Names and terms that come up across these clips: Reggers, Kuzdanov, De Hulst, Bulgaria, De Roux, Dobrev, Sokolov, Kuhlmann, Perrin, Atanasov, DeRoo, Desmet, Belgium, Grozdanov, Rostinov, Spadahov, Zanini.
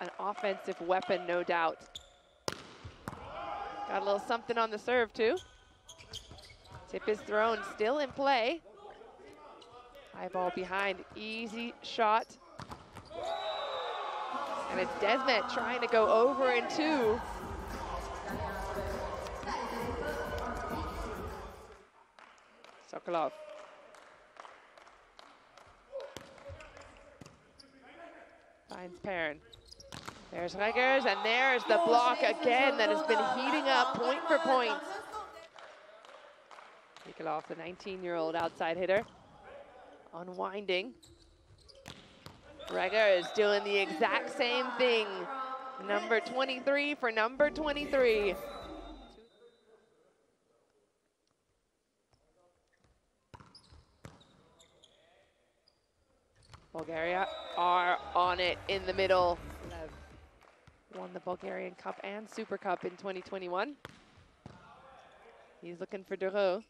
an offensive weapon, no doubt. Got a little something on the serve, too. Tip is thrown, still in play. High ball behind, easy shot. And it's Desmet trying to go over in two. Sokolov. Finds Perrin. There's Reggers, and there's the block again that has been heating up point for point. Sokolov, the 19-year-old outside hitter, unwinding. Reggers doing the exact same thing. Number 23 for number 23. Bulgaria are on it in the middle. Won the Bulgarian Cup and Super Cup in 2021. He's looking for DeRoo.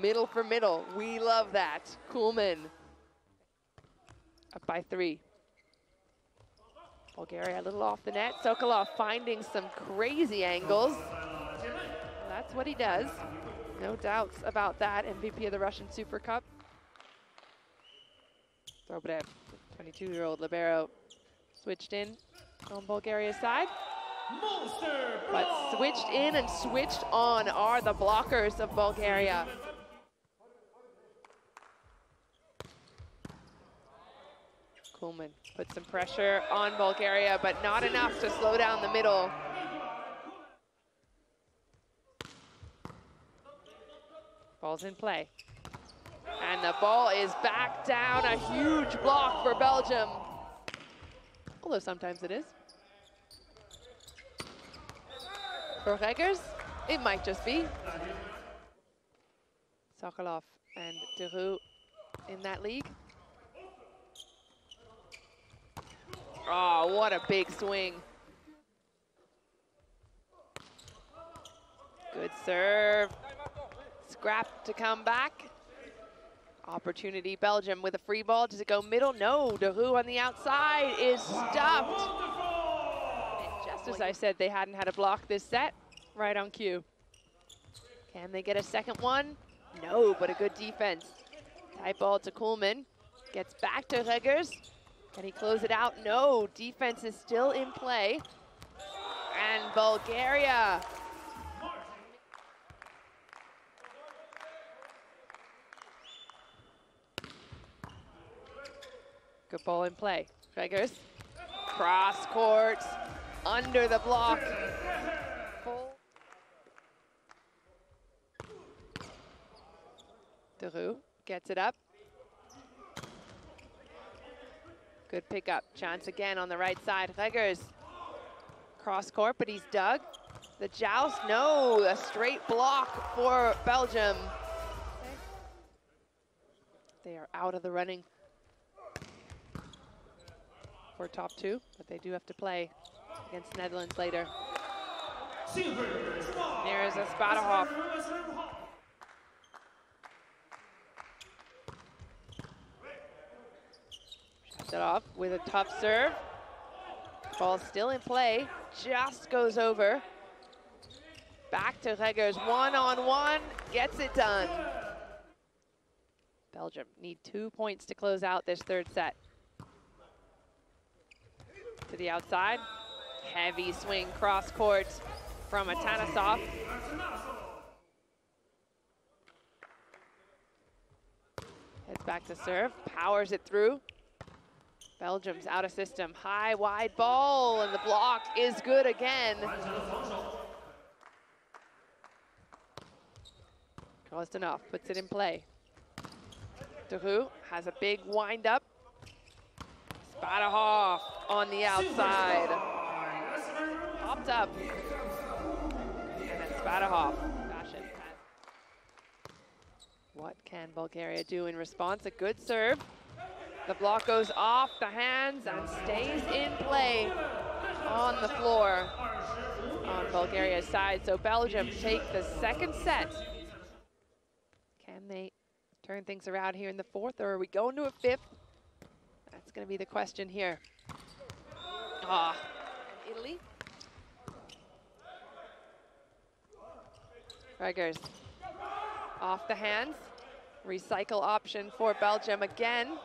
Middle for middle, we love that. Kuhlmann up by 3. Bulgaria a little off the net. Sokolov finding some crazy angles. That's what he does. No doubts about that. MVP of the Russian Super Cup. Dobrev, 22-year-old libero, switched in on Bulgaria's side. But switched in and switched on are the blockers of Bulgaria. Kuhlmann put some pressure on Bulgaria, but not enough to slow down the middle. Ball's in play. And the ball is back down, a huge block for Belgium. Although sometimes it is. For Reggers, it might just be. Sokolov and De Roux in that league. Oh, what a big swing. Good serve. Scrap to come back. Opportunity, Belgium with a free ball. Does it go middle? No, De Roux on the outside is stuffed. And just as I said, they hadn't had a block this set, right on cue. Can they get a second one? No, but a good defense. Tight ball to Kuhlmann, gets back to Reggers. Can he close it out? No, defense is still in play. And Bulgaria. Good ball in play. Reggers, cross court, under the block. De Roux gets it up. Good pickup. Chance again on the right side. Reggers, cross court, but he's dug. The joust, no, a straight block for Belgium. They are out of the running for top 2, but they do have to play against the Netherlands later. There is a Spadahov. Shuts it off with a tough serve. Ball still in play, just goes over. Back to Reggers, one-on-one, gets it done. Belgium need 2 points to close out this third set. To the outside, heavy swing cross court from Atanasov. Heads back to serve, powers it through. Belgium's out of system, high wide ball, and the block is good again. Grozdanov puts it in play. De Roux has a big wind up. Spadahov on the outside. Popped up. And then Spadahov. What can Bulgaria do in response? A good serve. The block goes off the hands and stays in play on the floor on Bulgaria's side. So Belgium take the second set. Can they turn things around here in the fourth, or are we going to a fifth? That's going to be the question here. Ah, Italy. Reggers off the hands. Recycle option for Belgium again.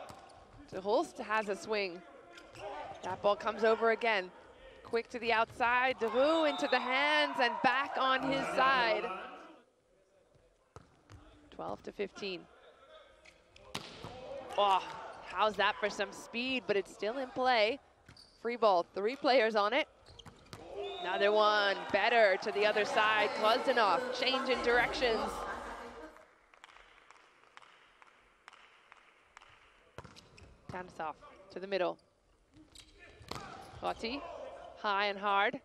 De Hulst has a swing. That ball comes over again. Quick to the outside. De Roux into the hands and back on his side. 12-15. Oh, how's that for some speed? But it's still in play. Free ball, three players on it. Another one, better to the other side. Kuzdanov, change in directions. Atanasov to the middle. Hoti, high and hard.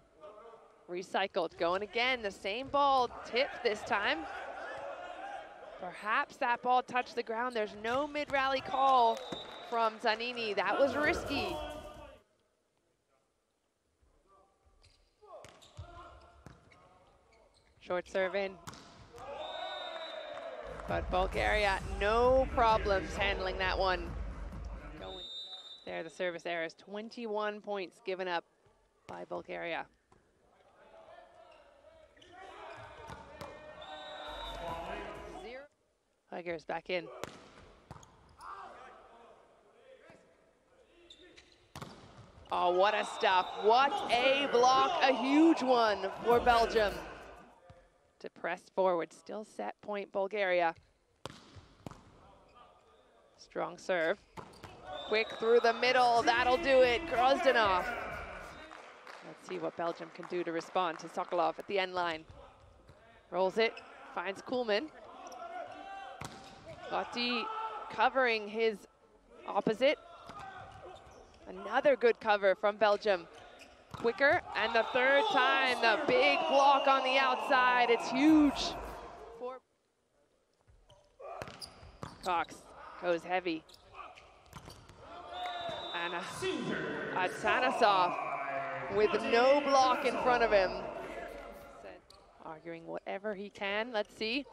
Recycled, going again, the same ball, tip this time. Perhaps that ball touched the ground. There's no mid-rally call from Zanini. That was risky. Short serve in. But Bulgaria, no problems handling that one. There, the service errors. 21 points given up by Bulgaria. Reggers back in. Oh, what a stop. What a block, a huge one for Belgium. To press forward, still set point Bulgaria. Strong serve. Quick through the middle, that'll do it. Grozdanov. Let's see what Belgium can do to respond to Sokolov at the end line. Rolls it, finds Kuhlmann. Gotti covering his opposite. Another good cover from Belgium. Quicker, and the third time, the big block on the outside. It's huge. Cox goes heavy. And Atanasov with no block in front of him. Arguing whatever he can, let's see.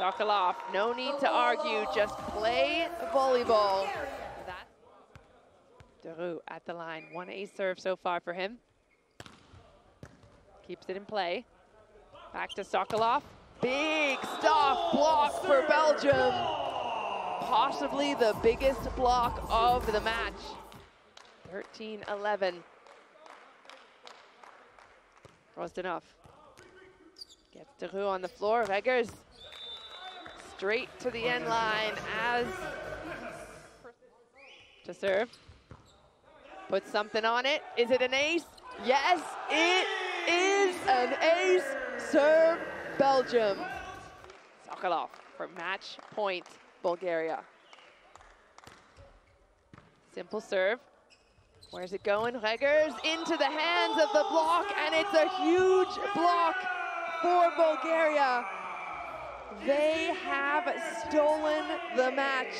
Sokolov, no need to argue, just play volleyball. DeRoo at the line, 1A serve so far for him. Keeps it in play. Back to Sokolov. Big stop block for Belgium. Possibly the biggest block of the match. 13-11. Rostinov gets DeRoo on the floor. Reggers straight to the end line as to serve. Put something on it. Is it an ace? Yes, it is an ace. Serve Belgium. Sokolov for match point, Bulgaria. Simple serve. Where's it going? Reggers into the hands of the block, and it's a huge block for Bulgaria. They have stolen the match.